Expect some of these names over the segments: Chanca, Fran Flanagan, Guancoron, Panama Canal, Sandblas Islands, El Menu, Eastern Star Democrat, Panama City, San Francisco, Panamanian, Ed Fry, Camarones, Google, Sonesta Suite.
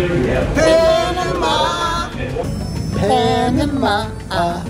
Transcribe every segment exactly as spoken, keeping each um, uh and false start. Panama, Panama, Panama.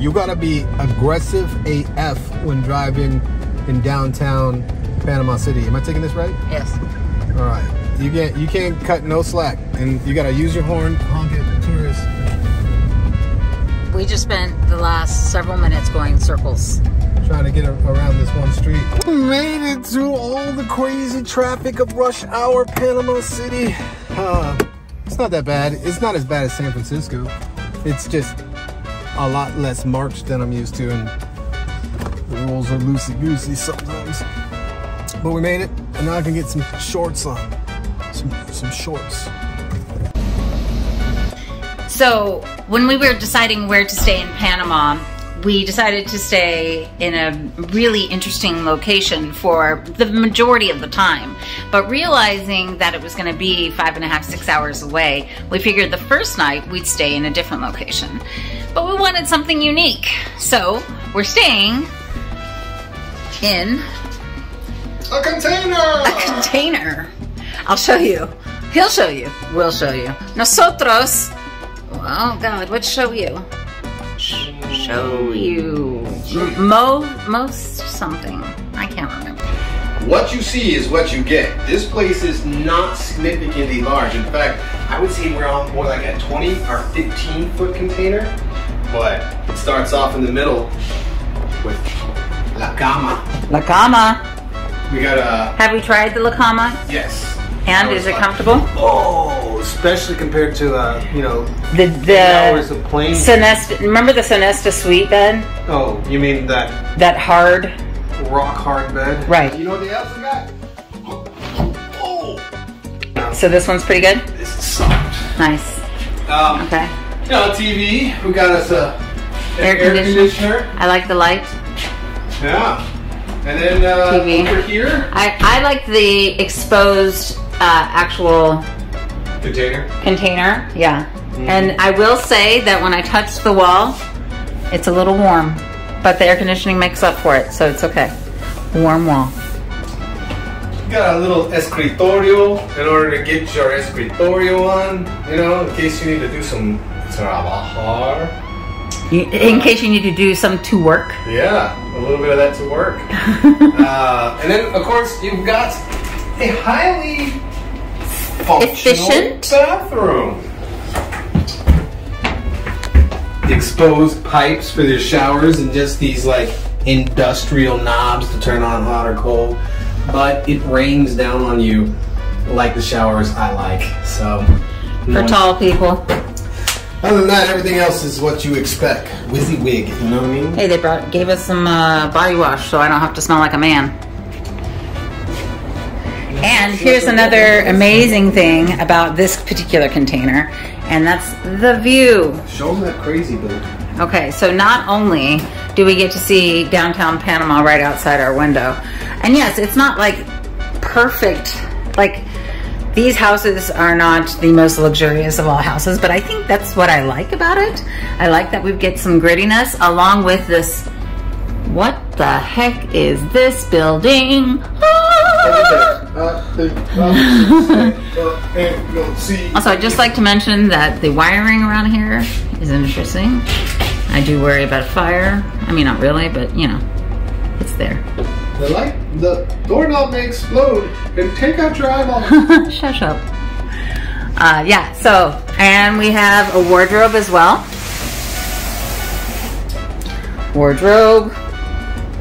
You gotta be aggressive A F when driving in downtown Panama City. Am I taking this right? Yes. All right. You can't you can't cut no slack, and you gotta use your horn, honk at tourists. We just spent the last several minutes going in circles, trying to get around this one street. We made it through all the crazy traffic of rush hour Panama City. Uh, it's not that bad. It's not as bad as San Francisco. It's just a lot less march than I'm used to, and the rules are loosey-goosey sometimes. But we made it, and now I can get some shorts on. Some, some shorts. So, when we were deciding where to stay in Panama, we decided to stay in a really interesting location for the majority of the time. But realizing that it was gonna be five and a half, six hours away, we figured the first night we'd stay in a different location. But we wanted something unique, so we're staying in a container. A container. I'll show you. He'll show you. We'll show you. Nosotros. Oh God, what show you? Sh show you. Mo, most something. I can't remember. What you see is what you get. This place is not significantly large. In fact, I would say we're on more like a twenty or fifteen foot container. But it starts off in the middle with La Cama. La Cama. We got a... Have we tried the La Cama? Yes. And is it fun. Comfortable? Oh, especially compared to, uh, you know, the, the hours of plane. Sonesta, remember the Sonesta Suite bed? Oh, you mean that... That hard... Rock hard bed. Right. You know what they else we got? Oh! So this one's pretty good? This is soft. Nice. Um, okay. You know, T V. We got us a air, air conditioner. conditioner. I like the light. Yeah. And then uh, T V. Over here. I, I like the exposed uh, actual container. Container, yeah. Mm. And I will say that when I touch the wall, it's a little warm, but the air conditioning makes up for it, so it's okay. Warm wall. You got a little escritorio in order to get your escritorio on, you know, in case you need to do some. Trabajar. In case you need to do some to work. Yeah, a little bit of that to work. uh, and then, of course, you've got a highly functional efficient bathroom. The exposed pipes for their showers and just these like industrial knobs to turn on hot or cold. But it rains down on you like the showers I like. So for tall people. Other than that, everything else is what you expect. WYSIWYG, you know what I mean? Hey, they brought, gave us some uh, body wash so I don't have to smell like a man. And here's another amazing thing about this particular container, and that's the view. Show them that crazy building. Okay, so not only do we get to see downtown Panama right outside our window, and yes, it's not like perfect, like... These houses are not the most luxurious of all houses, but I think that's what I like about it. I like that we get some grittiness along with this. What the heck is this building? Ah! Also, I'd just like to mention that the wiring around here is interesting. I do worry about fire. I mean, not really, but you know, it's there. The light, the doorknob may explode and take out your eyeball. Shut up. Uh, yeah, so, and we have a wardrobe as well. Wardrobe.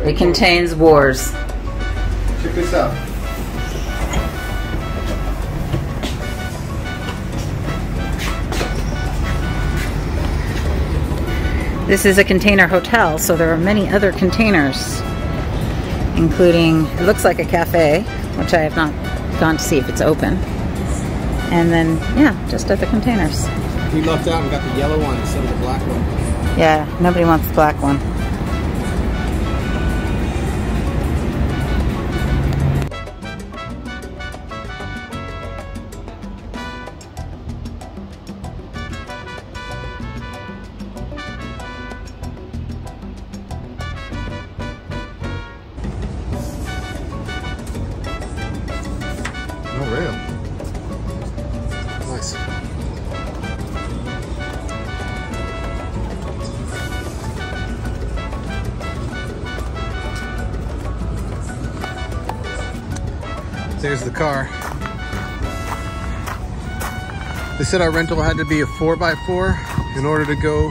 It contains wars. Check this out. This is a container hotel, so there are many other containers, including, it looks like a cafe, which I have not gone to see if it's open. And then, yeah, just other containers. We left out and got the yellow one instead of the black one. Yeah, nobody wants the black one. There's the car. They said our rental had to be a four by four in order to go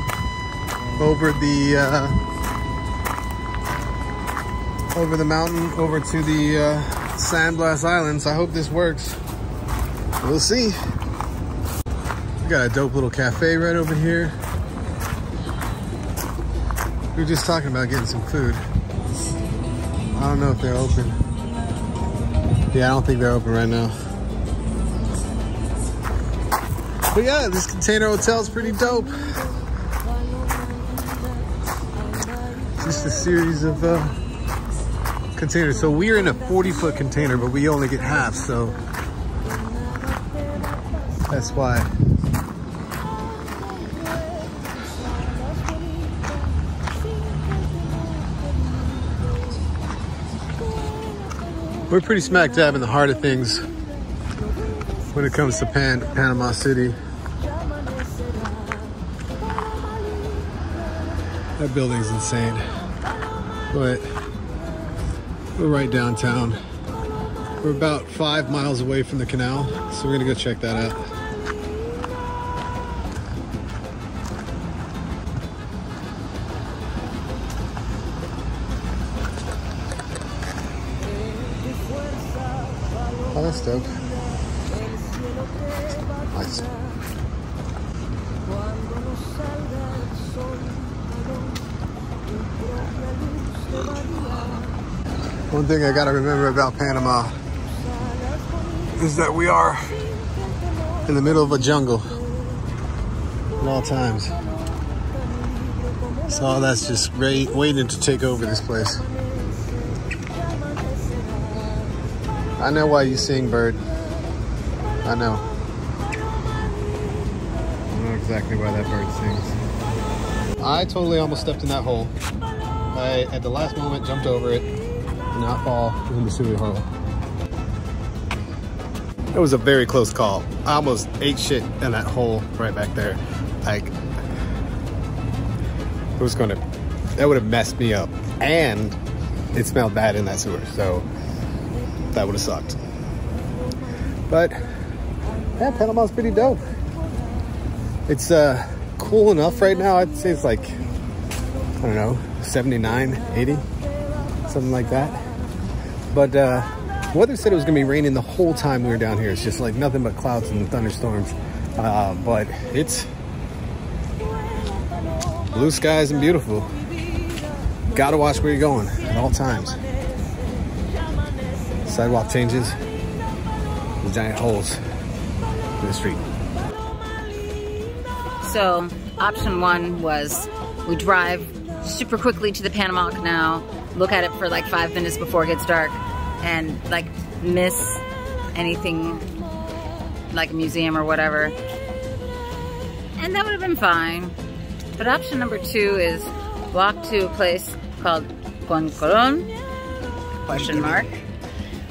over the uh, over the mountain over to the uh, Sandblas Islands. I hope this works. We'll see. We got a dope little cafe right over here. We were just talking about getting some food. I don't know if they're open. Yeah, I don't think they're open right now. But yeah, this container hotel is pretty dope. Just a series of uh, containers. So we're in a forty foot container, but we only get half, so that's why. We're pretty smack dab in the heart of things when it comes to Pan Panama City. That building's insane, but we're right downtown. We're about five miles away from the canal, so we're gonna go check that out. Oh, that's dope. Nice. One thing I gotta remember about Panama is that we are in the middle of a jungle at all times. So all that's just waiting to take over this place. I know why you sing, bird. I know. I know exactly why that bird sings. I totally almost stepped in that hole. I, at the last moment, jumped over it, did not fall in the sewer hole. It was a very close call. I almost ate shit in that hole right back there. Like, it was gonna, that would have messed me up. And it smelled bad in that sewer, so. That would have sucked. But yeah, Panama's pretty dope. It's uh, cool enough right now. I'd say it's like, I don't know, seventy-nine, eighty, something like that. But uh, weather said it was gonna be raining the whole time we were down here. It's just like nothing but clouds and thunderstorms. Uh, but it's blue skies and beautiful. Gotta watch where you're going at all times. Sidewalk changes, the giant holes in the street. So option one was we drive super quickly to the Panama Canal, look at it for like five minutes before it gets dark, and like miss anything like a museum or whatever. And that would have been fine. But option number two is walk to a place called Guancoron, question mark.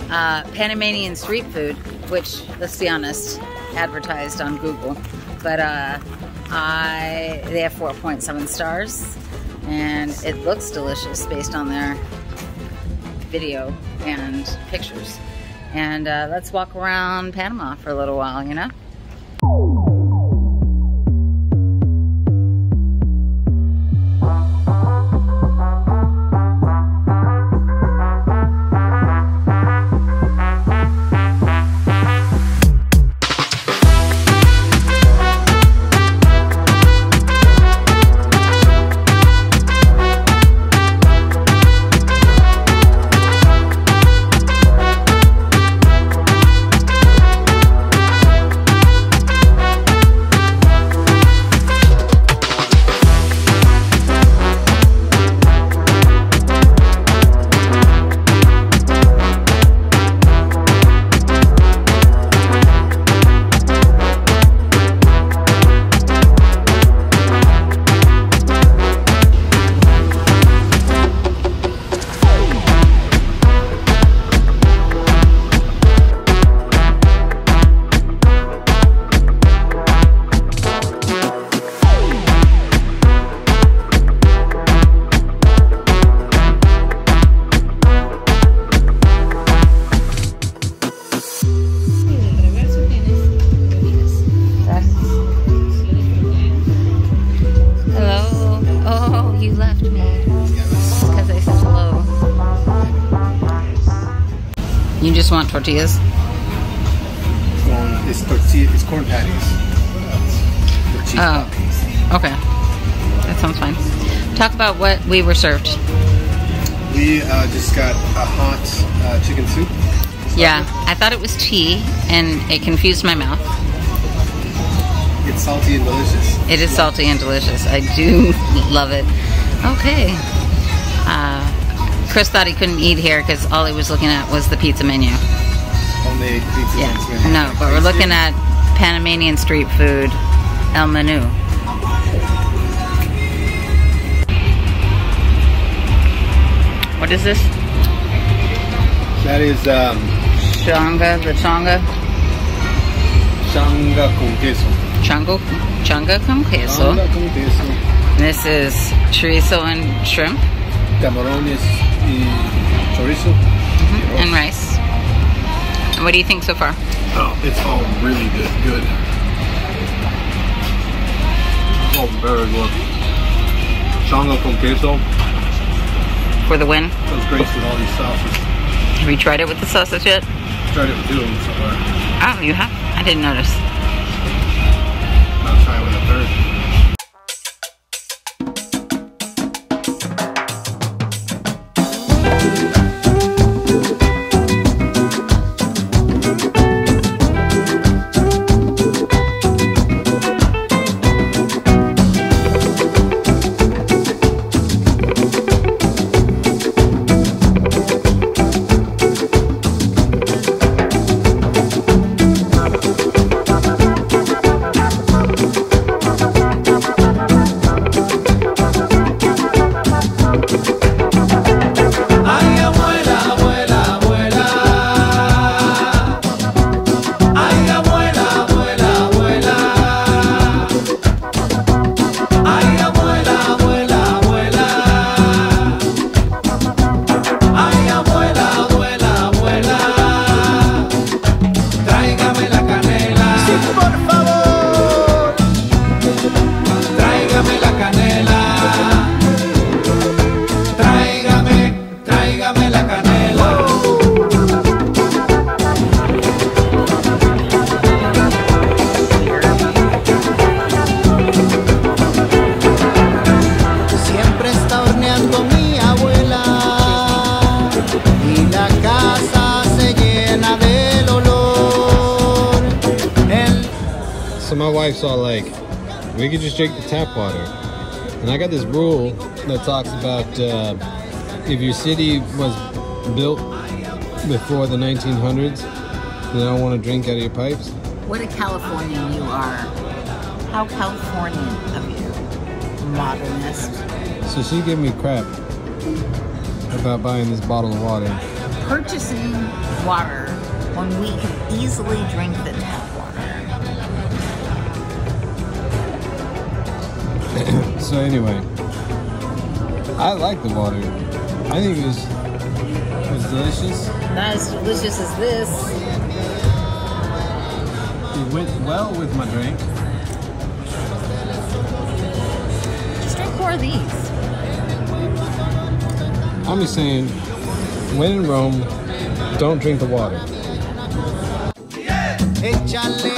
uh, Panamanian street food, which, let's be honest, advertised on Google. But uh, I they have four point seven stars, and it looks delicious based on their video and pictures. And uh, let's walk around Panama for a little while, you know? You just want tortillas? Corn, it's tortilla, it's corn patties. Tortilla oh, patties. Okay. That sounds fine. Talk about what we were served. We uh, just got a hot uh, chicken soup. Yeah, I thought it was tea, and it confused my mouth. It's salty and delicious. It is salty and delicious. I do love it. Okay. Uh, Chris thought he couldn't eat here because all he was looking at was the pizza menu. Homemade pizza. Yeah, pizza. No, but we're looking at Panamanian street food, El Menu. What is this? That is um, Chanca, the Chanca. Chanca con queso. Chanca, Chanca con queso. Chanca con queso. This is chorizo and shrimp. Camarones y chorizo. Mm-hmm. And rice. And what do you think so far? Oh, it's all really good. Good. Oh, very good. Chango con queso. For the win. Sounds great with all these sauces. Have you tried it with the sausage yet? I tried it with two of them so far. Oh, you have? I didn't notice. I'll try it with a third. So my wife's all like, we could just drink the tap water. And I got this rule that talks about uh, if your city was built before the nineteen hundreds, then I don't want to drink out of your pipes. What a Californian you are. How Californian of you, modernist. So she gave me crap about buying this bottle of water. purchasing water when we can easily drink the tap water. So anyway, I like the water. I think it was, it was delicious. Not as delicious as this. It went well with my drink. Just drink more of these. I'm just saying, when in Rome, don't drink the water. Yeah.